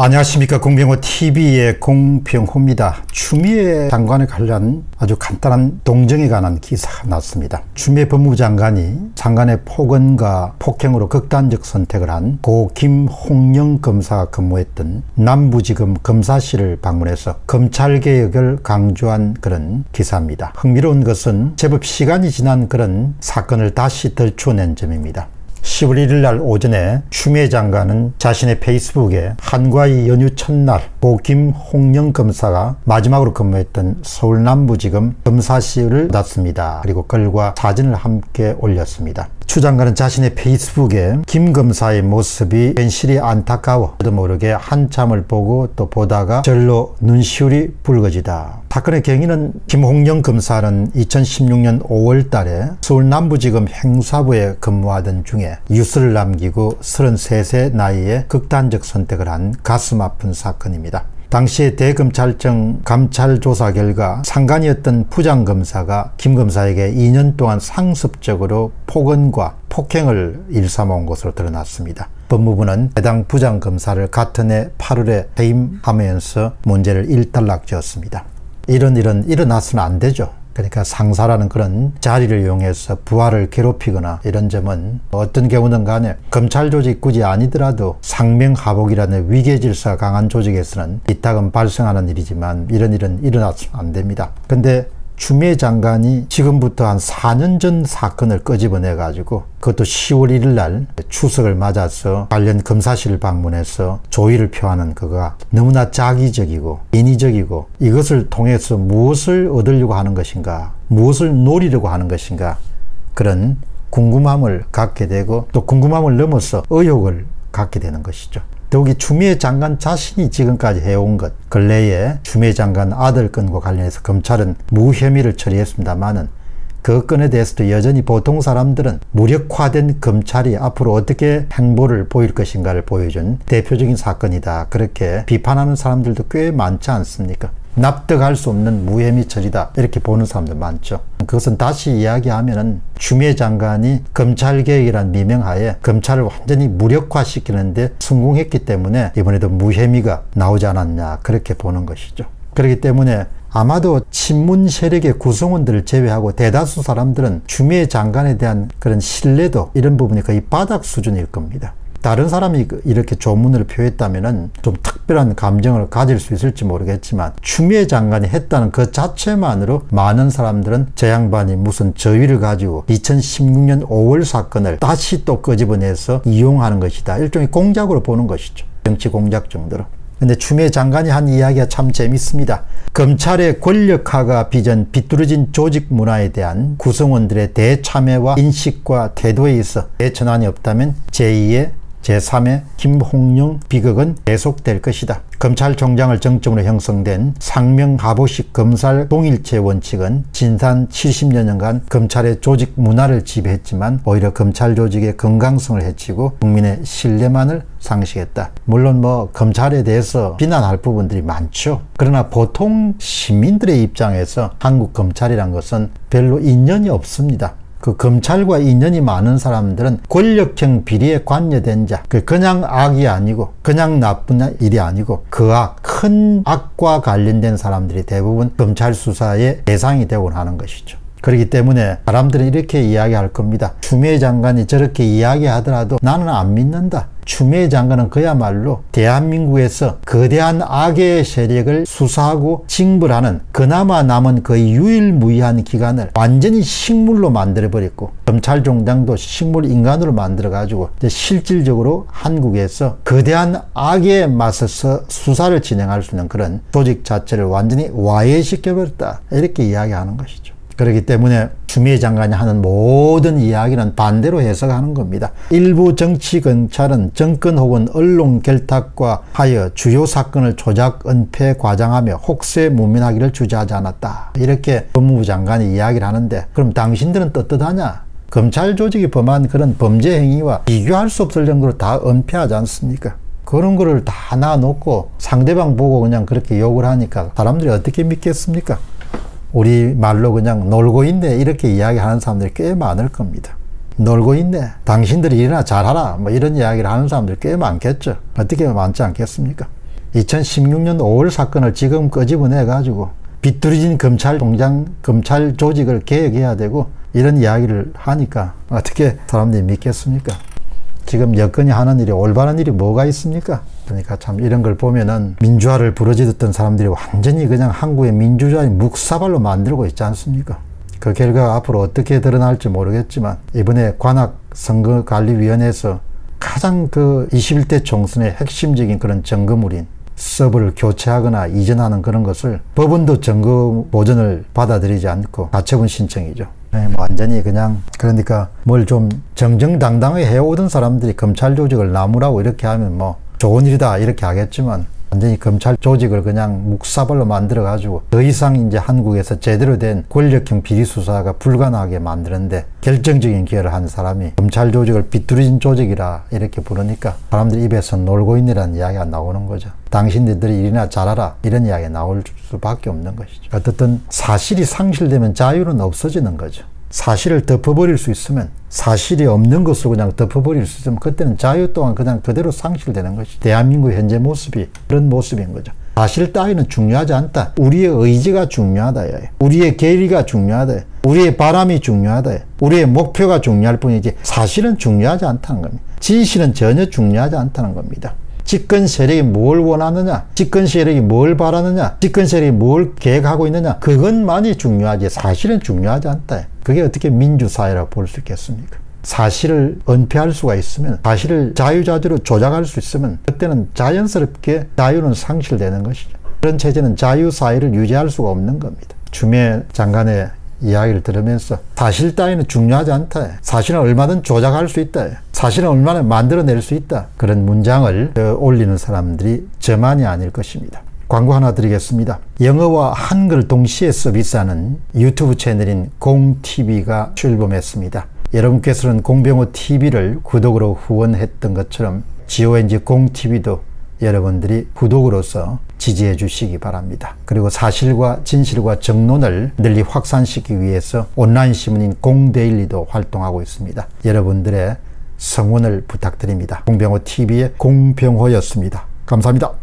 안녕하십니까. 공병호TV의 공병호입니다. 추미애 장관에 관련 아주 간단한 동정에 관한 기사가 났습니다. 추미애 법무부 장관이 장관의 폭언과 폭행으로 극단적 선택을 한 고 김홍영 검사가 근무했던 남부지검 검사실을 방문해서 검찰개혁을 강조한 그런 기사입니다. 흥미로운 것은 제법 시간이 지난 그런 사건을 다시 들춰낸 점입니다. 10월 1일 날 오전에 추미애 장관은 자신의 페이스북에 한과의 연휴 첫날 고 김홍영 검사가 마지막으로 근무했던 서울남부지검 검사실을 닫습니다. 그리고 글과 사진을 함께 올렸습니다. 추 장관은 자신의 페이스북에 김 검사의 모습이 현실이 안타까워 저도 모르게 한참을 보고 또 보다가 절로 눈시울이 붉어지다. 사건의 경위는 김홍영 검사는 2016년 5월 달에 서울남부지검 행사부에 근무하던 중에 유서를 남기고 33세 나이에 극단적 선택을 한 가슴 아픈 사건입니다. 당시에 대검찰청 감찰조사 결과 상관이었던 부장검사가 김 검사에게 2년 동안 상습적으로 폭언과 폭행을 일삼아온 것으로 드러났습니다. 법무부는 해당 부장검사를 같은 해 8월에 해임하면서 문제를 일단락 지었습니다. 이런 일은 일어나서는 안 되죠. 그러니까 상사라는 그런 자리를 이용해서 부하를 괴롭히거나 이런 점은 어떤 경우든 간에 검찰 조직 굳이 아니더라도 상명하복이라는 위계질서가 강한 조직에서는 이따금 발생하는 일이지만 이런 일은 일어나서는 안 됩니다. 근데 추미애 장관이 지금부터 한 4년 전 사건을 끄집어내 가지고 그것도 10월 1일 날 추석을 맞아서 관련 검사실을 방문해서 조의를 표하는 그가 너무나 자기적이고 인위적이고 이것을 통해서 무엇을 얻으려고 하는 것인가, 무엇을 노리려고 하는 것인가, 그런 궁금함을 갖게 되고 또 궁금함을 넘어서 의욕을 갖게 되는 것이죠. 더욱이 추미애 장관 자신이 지금까지 해온 것, 근래에 추미애 장관 아들 건과 관련해서 검찰은 무혐의를 처리했습니다만은 그 건에 대해서도 여전히 보통 사람들은 무력화된 검찰이 앞으로 어떻게 행보를 보일 것인가를 보여준 대표적인 사건이다, 그렇게 비판하는 사람들도 꽤 많지 않습니까? 납득할 수 없는 무혐의 처리다, 이렇게 보는 사람들 많죠. 그것은 다시 이야기하면은 추미애 장관이 검찰개혁이란 미명하에 검찰을 완전히 무력화시키는데 성공했기 때문에 이번에도 무혐의가 나오지 않았냐, 그렇게 보는 것이죠. 그렇기 때문에 아마도 친문 세력의 구성원들을 제외하고 대다수 사람들은 추미애 장관에 대한 그런 신뢰도 이런 부분이 거의 바닥 수준일 겁니다. 다른 사람이 이렇게 조문을 표했다면은 좀 특별한 감정을 가질 수 있을지 모르겠지만 추미애 장관이 했다는 그 자체만으로 많은 사람들은 저 양반이 무슨 저위를 가지고 2016년 5월 사건을 다시 또 끄집어내서 이용하는 것이다, 일종의 공작으로 보는 것이죠. 정치 공작 정도로. 근데 추미애 장관이 한 이야기가 참 재밌습니다. 검찰의 권력화가 빚은 비뚤어진 조직 문화에 대한 구성원들의 대참여와 인식과 태도에 있어 대전환이 없다면 제2의 제3의 김홍영 비극은 계속될 것이다. 검찰총장을 정점으로 형성된 상명하복식 검찰 동일체 원칙은 지난 70년간 검찰의 조직 문화를 지배했지만 오히려 검찰 조직의 건강성을 해치고 국민의 신뢰만을 상실했다. 물론 뭐 검찰에 대해서 비난할 부분들이 많죠. 그러나 보통 시민들의 입장에서 한국 검찰이란 것은 별로 인연이 없습니다. 그 검찰과 인연이 많은 사람들은 권력형 비리에 관여된 자, 그냥 악이 아니고 그냥 나쁜 일이 아니고 그 악, 큰 악과 관련된 사람들이 대부분 검찰 수사의 대상이 되곤 하는 것이죠. 그렇기 때문에 사람들은 이렇게 이야기할 겁니다. 추미애 장관이 저렇게 이야기하더라도 나는 안 믿는다. 추미애 장관은 그야말로 대한민국에서 거대한 악의 세력을 수사하고 징벌하는 그나마 남은 거의 유일무이한 기간을 완전히 식물로 만들어버렸고 검찰총장도 식물인간으로 만들어가지고 실질적으로 한국에서 거대한 악에 맞서서 수사를 진행할 수 있는 그런 조직 자체를 완전히 와해시켜버렸다, 이렇게 이야기하는 것이죠. 그렇기 때문에 추미애 장관이 하는 모든 이야기는 반대로 해석하는 겁니다. 일부 정치 검찰은 정권 혹은 언론 결탁과 하여 주요 사건을 조작, 은폐, 과장하며 혹세 무면하기를 주저하지 않았다, 이렇게 법무부 장관이 이야기를 하는데 그럼 당신들은 떳떳하냐? 검찰 조직이 범한 그런 범죄 행위와 비교할 수 없을 정도로 다 은폐하지 않습니까? 그런 거를 다 놔놓고 상대방 보고 그냥 그렇게 욕을 하니까 사람들이 어떻게 믿겠습니까? 우리 말로 그냥 놀고 있네, 이렇게 이야기하는 사람들이 꽤 많을 겁니다. 놀고 있네, 당신들이 일이나 잘하라, 뭐 이런 이야기를 하는 사람들이 꽤 많겠죠. 어떻게 많지 않겠습니까? 2016년 5월 사건을 지금 끄집어내가지고 비뚤어진 검찰총장, 검찰 조직을 개혁해야 되고 이런 이야기를 하니까 어떻게 사람들이 믿겠습니까? 지금 여건이 하는 일이 올바른 일이 뭐가 있습니까? 그러니까 참 이런 걸 보면은 민주화를 부르짖었던 사람들이 완전히 그냥 한국의 민주주의의 묵사발로 만들고 있지 않습니까? 그 결과가 앞으로 어떻게 드러날지 모르겠지만 이번에 관악선거관리위원회에서 가장 그 21대 총선의 핵심적인 그런 점검물인 서버를 교체하거나 이전하는 그런 것을 법원도 점검 보전을 받아들이지 않고 가처분 신청이죠. 네, 완전히 그냥 그러니까 뭘 좀 정정당당하게 해오던 사람들이 검찰 조직을 나무라고 이렇게 하면 뭐 좋은 일이다 이렇게 하겠지만 완전히 검찰 조직을 그냥 묵사발로 만들어가지고 더 이상 이제 한국에서 제대로 된 권력형 비리 수사가 불가능하게 만드는데 결정적인 기여를 한 사람이 검찰 조직을 비뚤어진 조직이라 이렇게 부르니까 사람들이 입에서 놀고 있느라는 이야기가 나오는 거죠. 당신들이 일이나 잘하라 이런 이야기가 나올 수밖에 없는 것이죠. 어쨌든 사실이 상실되면 자유는 없어지는 거죠. 사실을 덮어버릴 수 있으면, 사실이 없는 것을 그냥 덮어버릴 수 있으면 그때는 자유 또한 그냥 그대로 상실되는 것이 대한민국 현재 모습이 그런 모습인 거죠. 사실 따위는 중요하지 않다. 우리의 의지가 중요하다. 우리의 계리가 중요하다. 우리의 바람이 중요하다. 우리의 목표가 중요할 뿐이지 사실은 중요하지 않다는 겁니다. 진실은 전혀 중요하지 않다는 겁니다. 집권 세력이 뭘 원하느냐, 집권 세력이 뭘 바라느냐, 집권 세력이 뭘 계획하고 있느냐, 그것만이 중요하지 사실은 중요하지 않다. 그게 어떻게 민주사회라고 볼 수 있겠습니까? 사실을 은폐할 수가 있으면, 사실을 자유자재로 조작할 수 있으면 그때는 자연스럽게 자유는 상실되는 것이죠. 그런 체제는 자유사회를 유지할 수가 없는 겁니다. 추미애 장관의 이야기를 들으면서 사실 따위는 중요하지 않다. 사실은 얼마든 조작할 수 있다. 사실은 얼마나 만들어낼 수 있다. 그런 문장을 올리는 사람들이 저만이 아닐 것입니다. 광고 하나 드리겠습니다. 영어와 한글 동시에 서비스하는 유튜브 채널인 공TV가 출범했습니다. 여러분께서는 공병호TV를 구독으로 후원했던 것처럼 GONG 공TV도 여러분들이 구독으로서 지지해 주시기 바랍니다. 그리고 사실과 진실과 정론을 널리 확산시키기 위해서 온라인 신문인 공데일리도 활동하고 있습니다. 여러분들의 성원을 부탁드립니다. 공병호TV의 공병호였습니다. 감사합니다.